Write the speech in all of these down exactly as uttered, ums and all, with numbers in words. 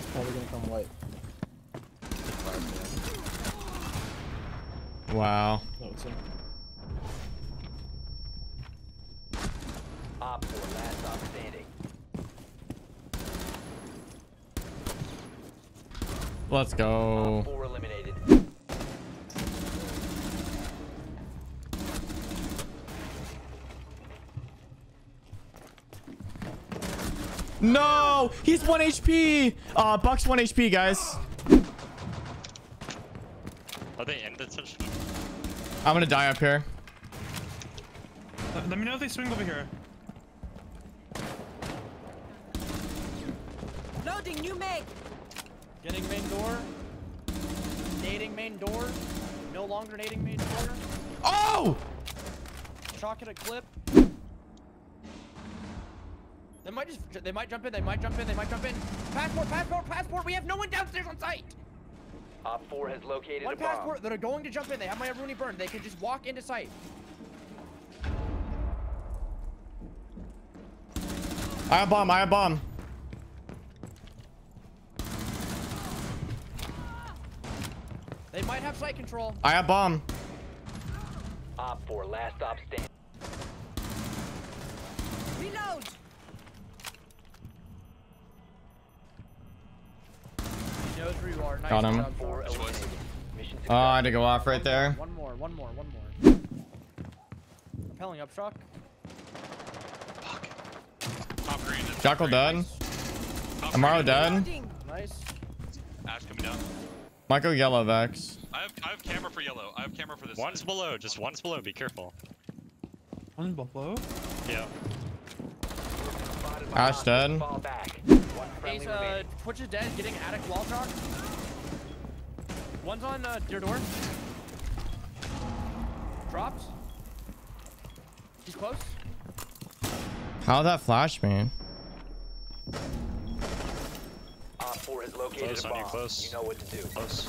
One's probably gonna come white. Wow. No, it's in. Op four, last op standing. Let's go. Op four eliminated. No! He's one H P! Uh, Buck's one H P, guys. Are they ended such? I'm gonna die up here. Let me know if they swing over here. Loading new mag. Getting main door. Nading main door. No longer nading main door. Oh! Chalk it a clip. They might just, they might jump in, they might jump in, they might jump in. Passport, passport, passport. We have no one downstairs on site. Op four has located one a passport. Bomb. They're going to jump in. They have my Rooney burned. They can just walk into sight. I have bomb. I have bomb. They might have sight control. I have bomb. Op four, last stop stand. Reload. Got him. Oh, I had to go off right there. One more, one more, one more. Propelling up, Shock. Fuck. Top green. Jackal dead. Amaro dead. Nice. Ash coming down. Michael yellow, Vex. I have, I have camera for yellow. I have camera for this. One's below. Just one's below. Be careful. One's below? Yeah. Ash dead. He's, uh, Twitch is dead, getting attic wall talk. One's on, uh, your door. Drops. He's close. How'd that flash, man? Op four is located close, a bomb. You, close. You know what to do. Close.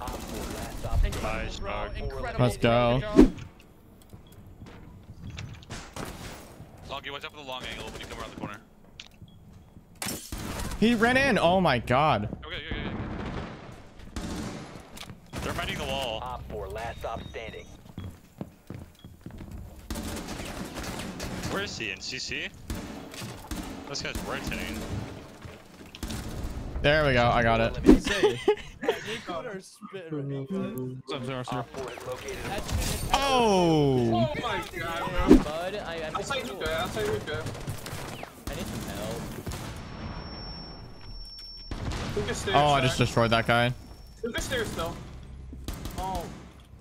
Op four, last op. Nice, bro. Let's go. Loggy, watch out for the long angle when you come around the corner. He ran in. Oh my god. Okay, okay, okay. They're fighting the wall. Op four, last op standing. Where is he? In C C? This guy's rotating. There we go. I got it. Oh. Oh my god, bud. I'll say you go. I'll say you go. I need some help. Stairs, oh, I just destroyed that guy. There's the stairs still. Oh.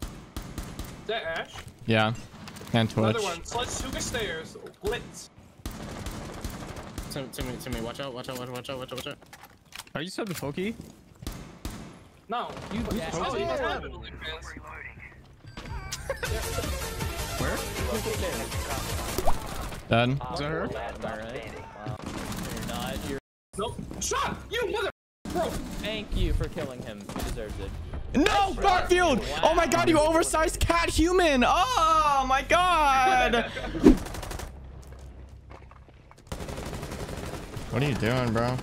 Is that Ash? Yeah. And Twitch. Another one. Sludge to the stairs. Blitz. Timmy, Timmy, Timmy, watch out, watch out, watch out, watch out, watch out, watch out. Are you sub to Pokey? No. You oh, yeah. Oh, yeah. Where? Done. Is that her? Alright. Wow. You're not. You're nope. Shot! You mother... Bro. Thank you for killing him. He deserves it. No, Barfield! Wow. Oh my god, you oversized cat human! Oh my god! What are you doing, bro?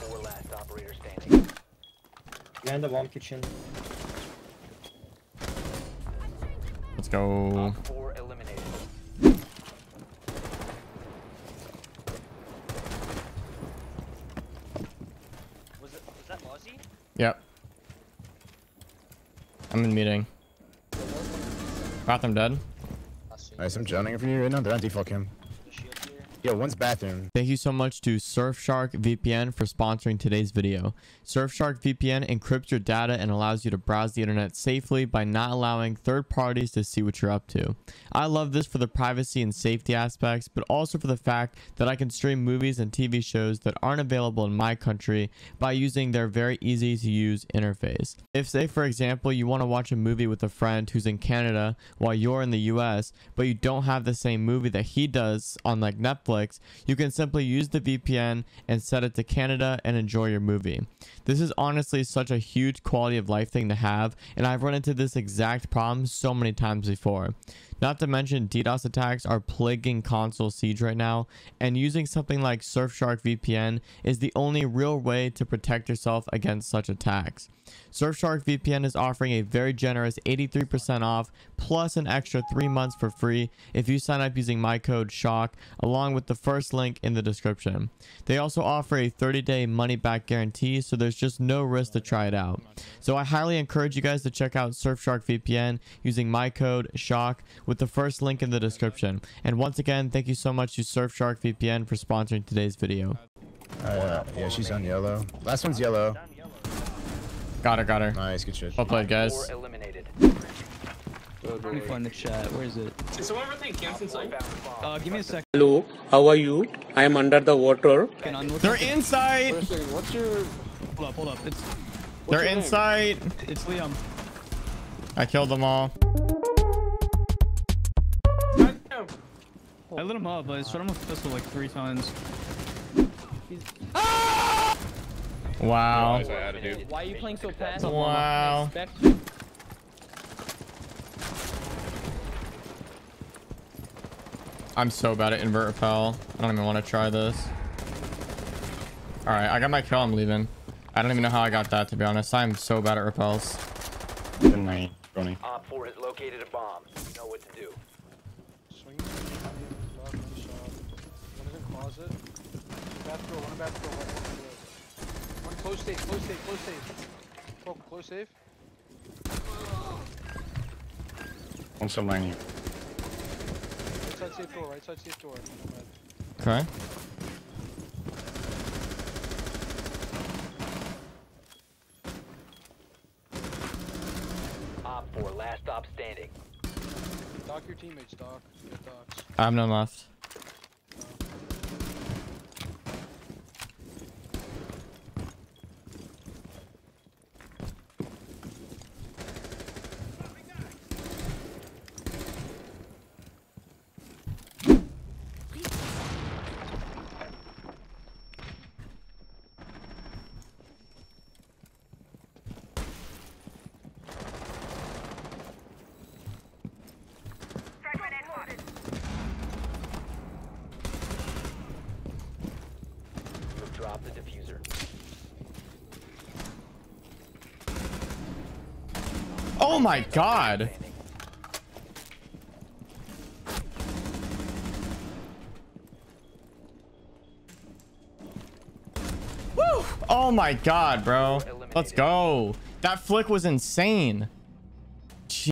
Four last operator standing. Behind the bomb kitchen. Let's go. Op four eliminated. Was it was that Mozzie? Yep. I'm in meeting. Bathroom dead. Nice, I'm joining for you right now. They're on default cam. Yo, one's bathroom. Thank you so much to Surfshark V P N for sponsoring today's video. Surfshark V P N encrypts your data and allows you to browse the internet safely by not allowing third parties to see what you're up to. I love this for the privacy and safety aspects, but also for the fact that I can stream movies and T V shows that aren't available in my country by using their very easy to use interface. If, say for example, you want to watch a movie with a friend who's in Canada while you're in the U S, but you don't have the same movie that he does on like Netflix, you can simply use the V P N and set it to Canada and enjoy your movie. This is honestly such a huge quality of life thing to have, and I've run into this exact problem so many times before. Not to mention, DDoS attacks are plaguing console siege right now, and using something like Surfshark V P N is the only real way to protect yourself against such attacks. Surfshark V P N is offering a very generous eighty-three percent off, plus an extra three months for free if you sign up using my code SHOCK, along with the first link in the description. They also offer a thirty day money-back guarantee, so there's just no risk to try it out. So I highly encourage you guys to check out Surfshark V P N using my code SHOCK, with the first link in the description. And once again, thank you so much to Surfshark V P N for sponsoring today's video. Uh, yeah, she's on yellow. Last one's yellow. Got her, got her. Nice, good shit. Well played, guys. Pretty fun to chat. Where is it? Is someone ever thinking since I found the bomb? Give me a second. Hello, how are you? I am under the water. They're inside! What's your... Hold up, hold up. It's... They're inside! It's Liam. I killed them all. I lit him up, but I shot him with a pistol like three times. Ah! Wow. Why are you playing so fast? Wow. I'm so bad at invert repel. I don't even want to try this. Alright, I got my kill. I'm leaving. I don't even know how I got that, to be honest. I'm so bad at repels. Good night, Ronnie. Op four has located a bomb. You know what to do. Closet. Bath door, one bath door, one bath door. One close safe, close safe, close safe. Oh, close safe. On some line here. Right side safe door, right side safe door. Okay. Op four, last stop standing. Doc your teammates, Doc. Get docs. I have none left. Drop the diffuser. Oh my god! Woo! Oh my god, bro. Let's go. That flick was insane.